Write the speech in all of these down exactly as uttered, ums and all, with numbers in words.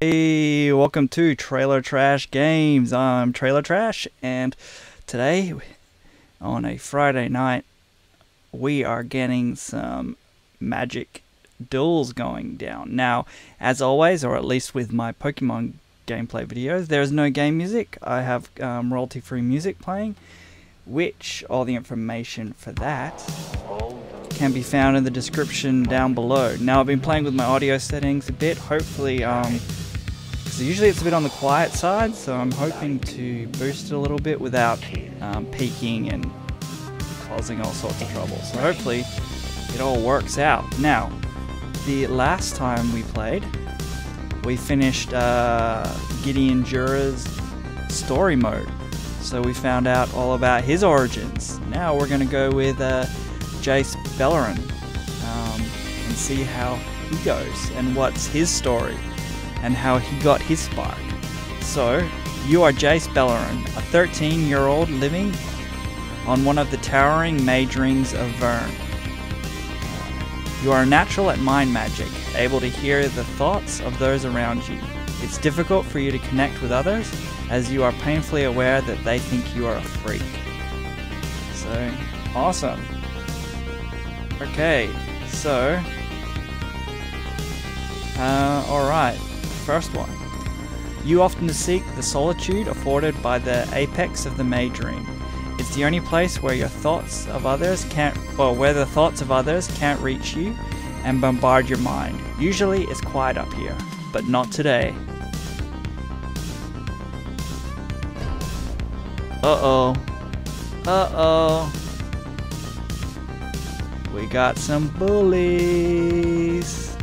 Hey, welcome to Trailer Trash Games. I'm Trailer Trash, and today, on a Friday night, we are getting some Magic Duels going down. Now, as always, or at least with my Pokemon gameplay videos, there is no game music. I have um, royalty-free music playing, which all the information for that can be found in the description down below. Now, I've been playing with my audio settings a bit, hopefully, um, because usually it's a bit on the quiet side, so I'm hoping to boost it a little bit without um, peaking and causing all sorts of trouble. So hopefully it all works out. Now, the last time we played, we finished uh, Gideon Jura's story mode, so we found out all about his origins. Now we're going to go with uh, Jace Beleren um, and see how he goes and what's his story and how he got his spark. So, you are Jace Beleren, a thirteen year old living on one of the towering mage rings of Verne. You are a natural at mind magic, able to hear the thoughts of those around you. It's difficult for you to connect with others as you are painfully aware that they think you are a freak. So, awesome. Okay, so, uh, alright, first one. You often seek the solitude afforded by the apex of the mage ring. It's the only place where your thoughts of others can't, well, where the thoughts of others can't reach you and bombard your mind. Usually it's quiet up here, but not today. Uh-oh. Uh-oh. We got some bullies.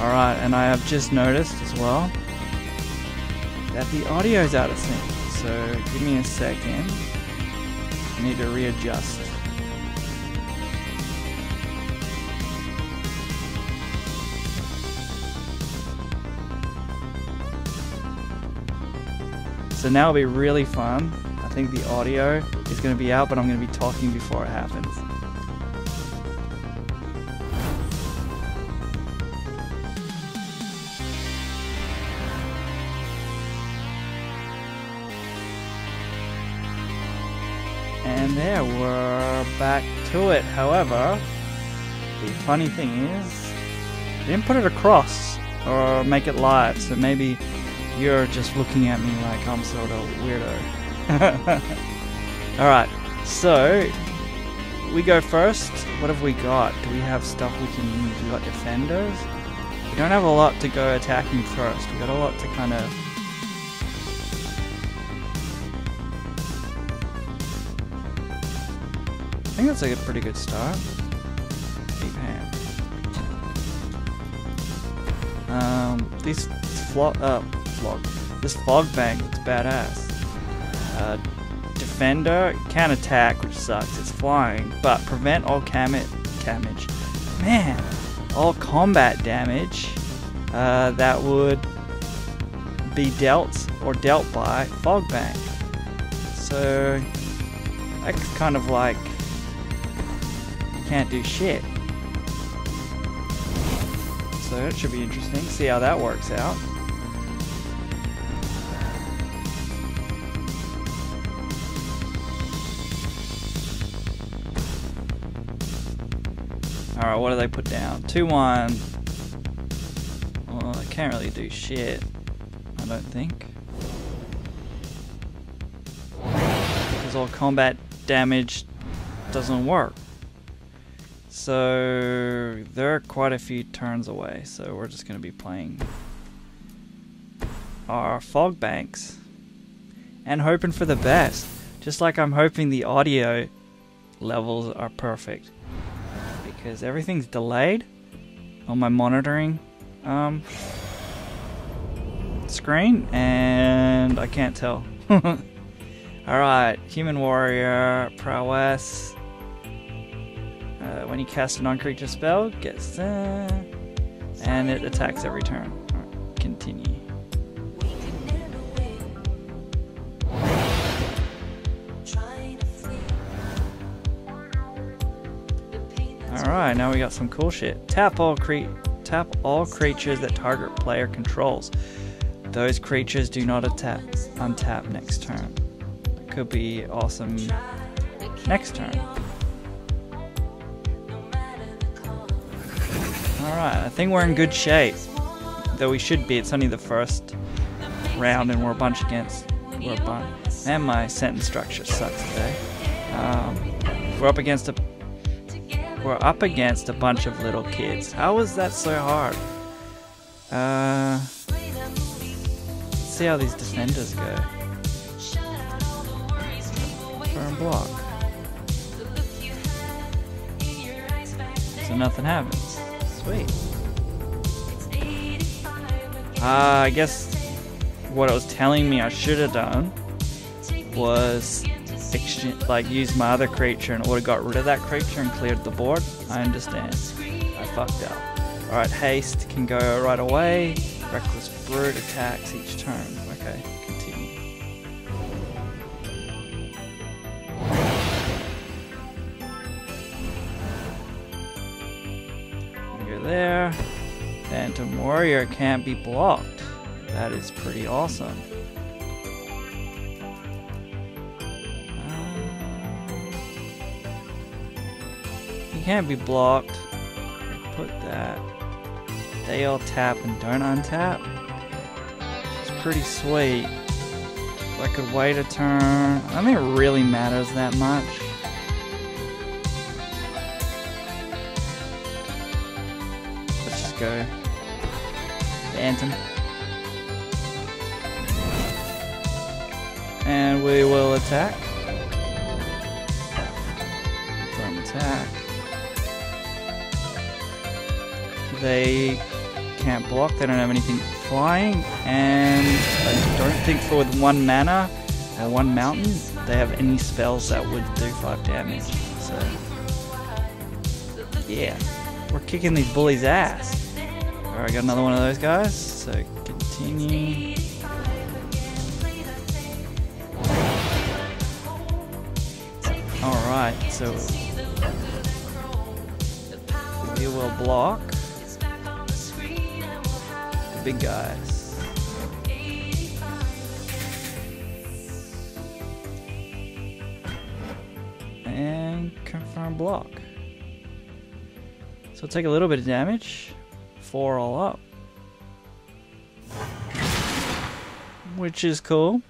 Alright, and I have just noticed as well that the audio's out of sync. So give me a second. I need to readjust. So now it'll be really fun. I think the audio is going to be out, but I'm going to be talking before it happens. And there, we're back to it. However, the funny thing is, I didn't put it across or make it live, so maybe you're just looking at me like I'm sort of weirdo. Alright, so we go first. What have we got? Do we have stuff we can use? We got defenders. We don't have a lot to go attacking first. We got a lot to kind of I think that's like a pretty good start. Deep hand. Um these flop up uh, Log. This fog bank looks badass. Uh, defender can attack, which sucks. It's flying, but prevent all damage. Man, all combat damage uh, that would be dealt or dealt by fog bank. So that's kind of like you can't do shit. So it should be interesting. See how that works out. Alright, what do they put down? two one. Well, I can't really do shit, I don't think. Because all combat damage doesn't work. So, there are quite a few turns away, so we're just going to be playing our fog banks. And hoping for the best. Just like I'm hoping the audio levels are perfect. Because everything's delayed on my monitoring um, screen, and I can't tell. Alright, Human Warrior, Prowess. Uh, when you cast a non-creature spell, gets there, and it attacks every turn. Right, continue. Alright, now we got some cool shit. Tap all cre- tap all creatures that target player controls. Those creatures do not attack, untap next turn. Could be awesome next turn. Alright, I think we're in good shape. Though we should be, it's only the first round and we're a bunch against. We're a bunch. And my sentence structure sucks today. Um, we're up against a we're up against a bunch of little kids. How was that so hard? Uh See how these defenders go. Burn block. So nothing happens. Sweet. Uh, I guess what it was telling me I should have done was exchange, like use my other creature and it would have got rid of that creature and cleared the board. I understand. I fucked up. Alright, haste can go right away. Reckless Brute attacks each turn. Okay, continue. You're there. Phantom Warrior can't be blocked. That is pretty awesome. Uh, he can't be blocked. Put that. They all tap and don't untap. It's pretty sweet. If I could wait a turn. I don't think it really matters that much. Let's just go. Phantom. And we will attack. From attack. They can't block, they don't have anything flying, and I don't think for with one mana or one mountain they have any spells that would do five damage, so yeah, we're kicking these bullies' ass. Alright, I got another one of those guys, so continue. Alright, so we will block the big guys. And confirm block. So take a little bit of damage. Four all up. Which is cool.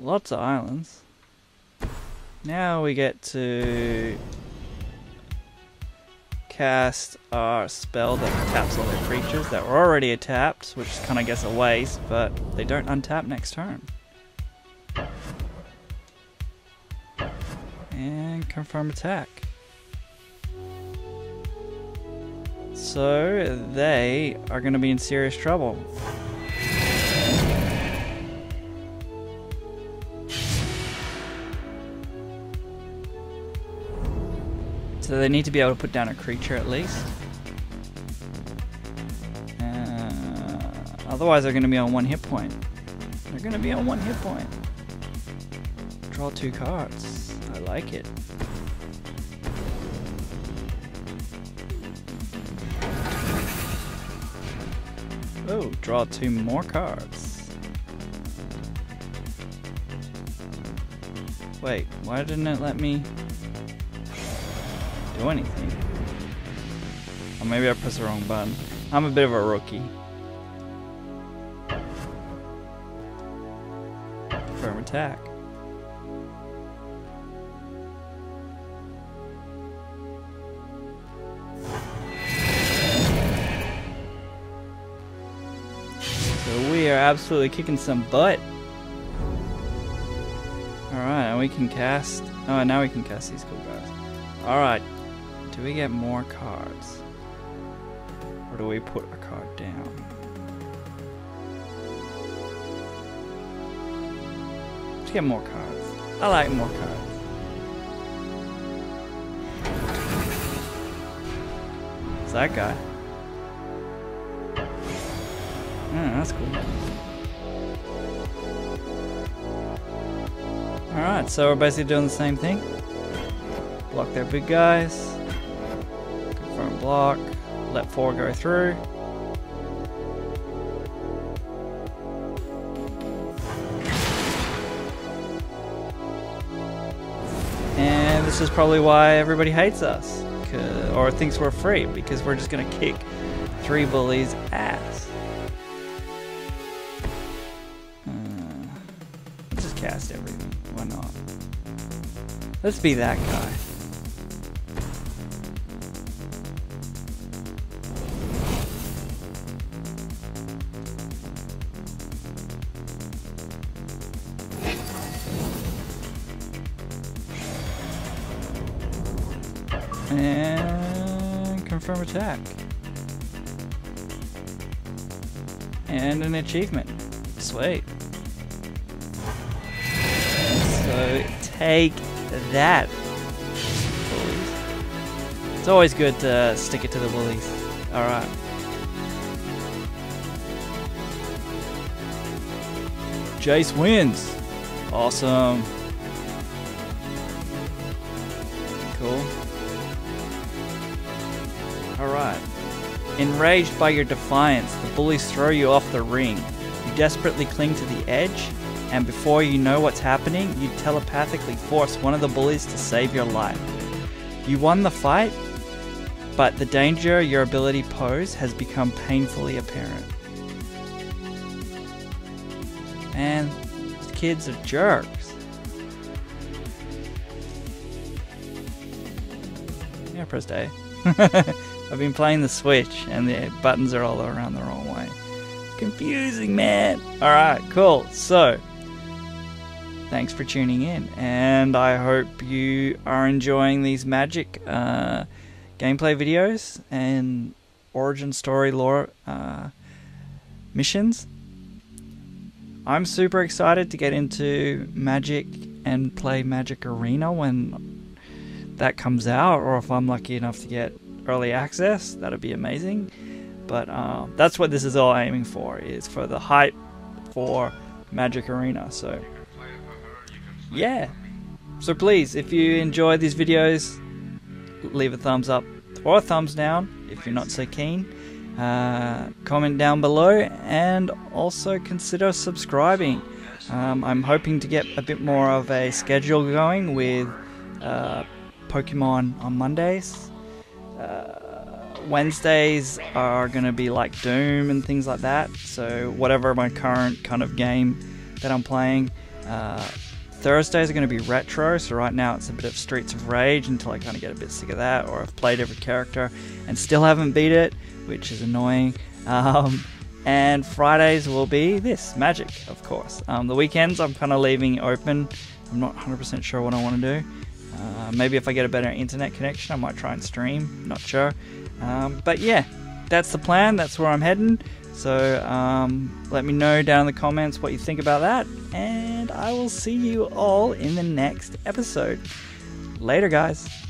Lots of islands. Now we get to cast our spell that taps all their creatures that were already tapped, which is kind of, I guess, a waste, but they don't untap next turn. And confirm attack. So they are going to be in serious trouble. So they need to be able to put down a creature at least. Uh, otherwise they're going to be on one hit point. They're going to be on one hit point. Draw two cards. I like it. Oh, draw two more cards. Wait, why didn't it let me do anything? Or maybe I pressed the wrong button. I'm a bit of a rookie. Firm attack. So we are absolutely kicking some butt. Alright, and we can cast. Oh, now we can cast these cool guys. Alright. Do we get more cards? Or do we put a card down? Let's get more cards. I like more cards. It's that guy. Oh, that's cool. Alright, so we're basically doing the same thing. Block their big guys. Confirm block. Let four go through. And this is probably why everybody hates us. Or thinks we're free, because we're just gonna kick three bullies' ass. Hmm. Let's just cast everything. Why not? Let's be that guy. And confirm attack. And an achievement. Sweet. So take that, bullies. It's always good to stick it to the bullies. Alright. Jace wins. Awesome. Cool. Alright. Enraged by your defiance, the bullies throw you off the ring. You desperately cling to the edge, and before you know what's happening, you telepathically force one of the bullies to save your life. You won the fight, but the danger your ability posed has become painfully apparent. Man, these kids are jerks. Yeah, I pressed A. I've been playing the Switch and the buttons are all around the wrong way. It's confusing, man. Alright, cool. So, thanks for tuning in. And I hope you are enjoying these Magic uh, gameplay videos and origin story lore uh, missions. I'm super excited to get into Magic and play Magic Arena when that comes out, or if I'm lucky enough to get early access, that'd be amazing. But uh, that's what this is all aiming for, is for the hype for Magic Arena. So yeah, so please, if you enjoy these videos, leave a thumbs up or a thumbs down if you're not so keen. Uh, comment down below and also consider subscribing. um, I'm hoping to get a bit more of a schedule going with uh, Pokemon on Mondays. Uh, Wednesdays are gonna be like Doom and things like that, so whatever my current kind of game that I'm playing. uh, Thursdays are gonna be retro, so right now it's a bit of Streets of Rage until I kinda get a bit sick of that, or I've played every character and still haven't beat it, which is annoying. Um, and Fridays will be this, Magic, of course. Um, the weekends I'm kinda leaving open. I'm not one hundred percent sure what I want to do. Uh, maybe if I get a better internet connection, I might try and stream, not sure. Um, but yeah, that's the plan, that's where I'm heading. So um, let me know down in the comments what you think about that, and I will see you all in the next episode. Later, guys.